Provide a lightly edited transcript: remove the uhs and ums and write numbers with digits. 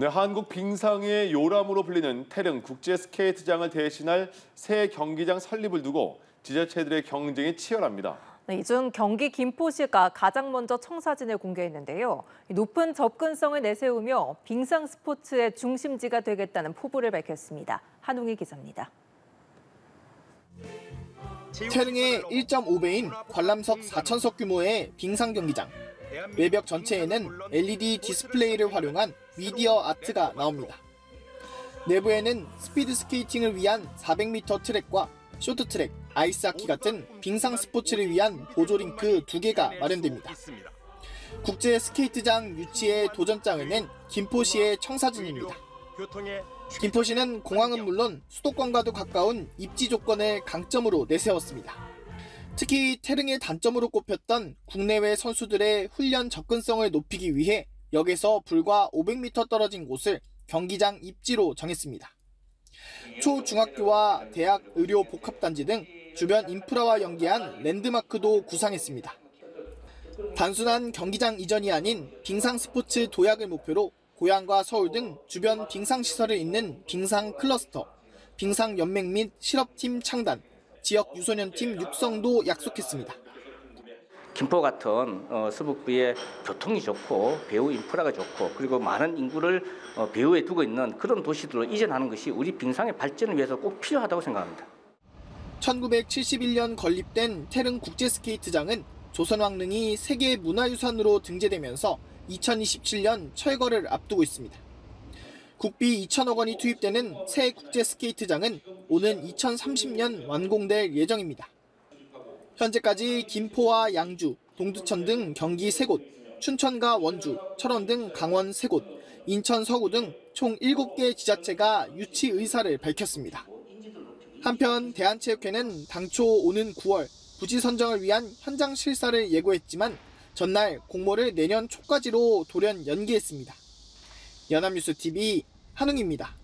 네, 한국 빙상의 요람으로 불리는 태릉 국제 스케이트장을 대신할 새 경기장 설립을 두고 지자체들의 경쟁이 치열합니다. 네, 이중 경기 김포시가 가장 먼저 청사진을 공개했는데요. 높은 접근성을 내세우며 빙상 스포츠의 중심지가 되겠다는 포부를 밝혔습니다. 한웅희 기자입니다. 태릉의 1.5배인 관람석 4,000석 규모의 빙상 경기장. 외벽 전체에는 LED 디스플레이를 활용한 미디어 아트가 나옵니다. 내부에는 스피드 스케이팅을 위한 400m 트랙과 쇼트트랙, 아이스하키 같은 빙상 스포츠를 위한 보조링크 2개가 마련됩니다. 국제 스케이트장 유치의 도전장을 낸 김포시의 청사진입니다. 김포시는 공항은 물론 수도권과도 가까운 입지 조건을 강점으로 내세웠습니다. 특히 태릉의 단점으로 꼽혔던 국내외 선수들의 훈련 접근성을 높이기 위해 역에서 불과 500m 떨어진 곳을 경기장 입지로 정했습니다. 초중학교와 대학 의료 복합단지 등 주변 인프라와 연계한 랜드마크도 구상했습니다. 단순한 경기장 이전이 아닌 빙상 스포츠 도약을 목표로 고양과 서울 등 주변 빙상 시설을 잇는 빙상 클러스터, 빙상 연맹 및 실업팀 창단, 지역 유소년팀 육성도 약속했습니다. 김포 같은 서북부의 교통이 좋고 배후 인프라가 좋고 그리고 많은 인구를 배후에 두고 있는 그런 도시들로 이전하는 것이 우리 빙상의 발전을 위해서 꼭 필요하다고 생각합니다. 1971년 건립된 태릉 국제스케이트장은 조선왕릉이 세계 문화유산으로 등재되면서 2027년 철거를 앞두고 있습니다. 국비 2천억 원이 투입되는 새 국제스케이트장은 오는 2030년 완공될 예정입니다. 현재까지 김포와 양주, 동두천 등 경기 3곳, 춘천과 원주, 철원 등 강원 3곳, 인천 서구 등 총 7개 지자체가 유치 의사를 밝혔습니다. 한편 대한체육회는 당초 오는 9월 부지 선정을 위한 현장 실사를 예고했지만 전날 공모를 내년 초까지로 돌연 연기했습니다. 연합뉴스TV 한웅희입니다.